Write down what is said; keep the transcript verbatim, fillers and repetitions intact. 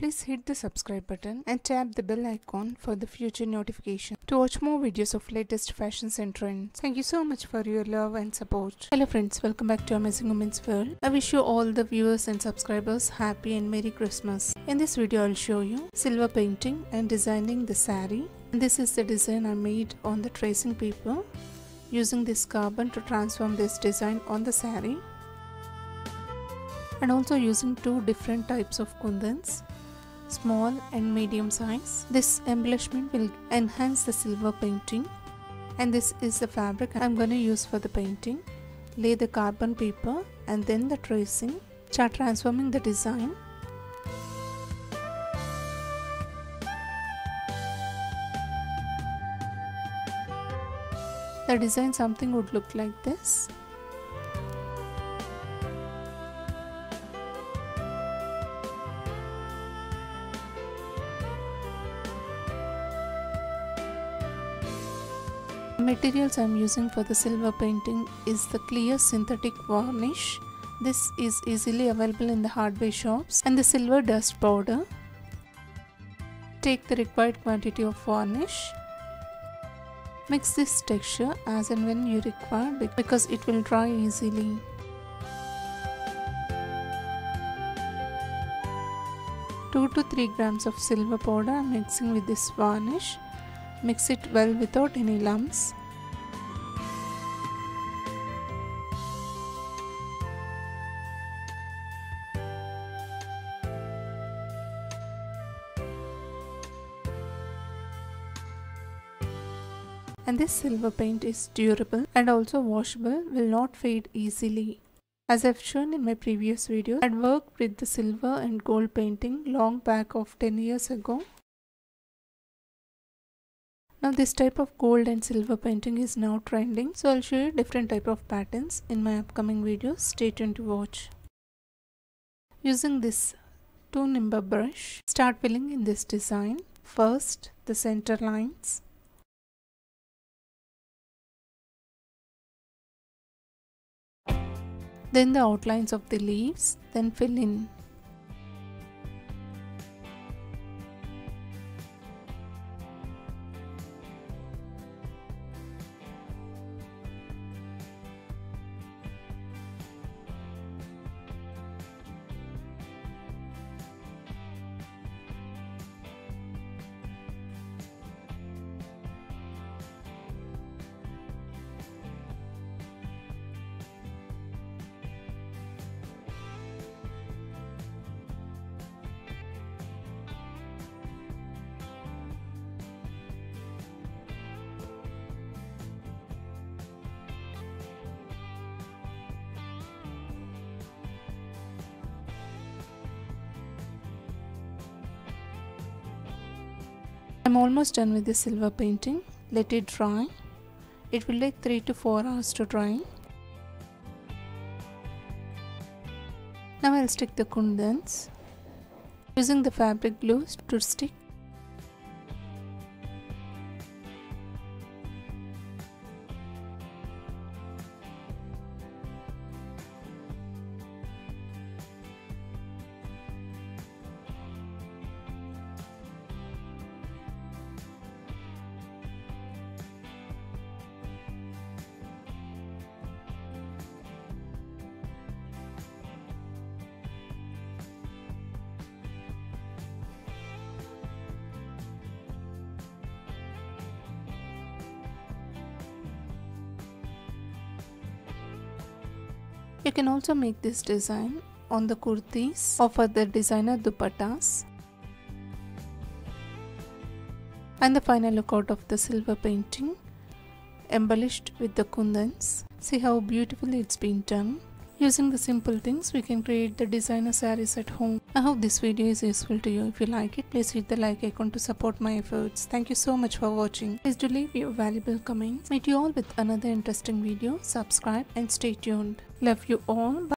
Please hit the subscribe button and tap the bell icon for the future notification to watch more videos of latest fashions and trends. Thank you so much for your love and support. Hello friends, welcome back to Amazing Women's World. I wish you all the viewers and subscribers happy and Merry Christmas. In this video I'll show you silver painting and designing the saree. This is the design I made on the tracing paper using this carbon to transform this design on the saree, and also using two different types of kundans, small and medium size. This embellishment will enhance the silver painting, and this is the fabric I'm going to use for the painting. Lay the carbon paper and then the tracing. Start transforming the design. The design something would look like this. The materials I am using for the silver painting is the clear synthetic varnish. This is easily available in the hardware shops, and the silver dust powder. Take the required quantity of varnish. Mix this texture as and when you require, because it will dry easily. two to three grams of silver powder I am mixing with this varnish. Mix it well without any lumps. And this silver paint is durable and also washable, will not fade easily. As I've shown in my previous video, I'd worked with the silver and gold painting long back of ten years ago. Now this type of gold and silver painting is now trending, so I'll show you different type of patterns in my upcoming videos. Stay tuned to watch. Using this two nimber brush, start filling in this design. First, the center lines. Then the outlines of the leaves, then fill in. I'm almost done with the silver painting. Let it dry. It will take three to four hours to dry. Now I'll stick the kundans using the fabric glue to stick. You can also make this design on the kurtis or for the designer dupattas. And the final lookout of the silver painting, embellished with the kundans. See how beautifully it's been done. Using the simple things, we can create the designer sarees at home. I hope this video is useful to you. If you like it, please hit the like icon to support my efforts. Thank you so much for watching. Please do leave your valuable comments. Meet you all with another interesting video. Subscribe and stay tuned. Love you all. Bye.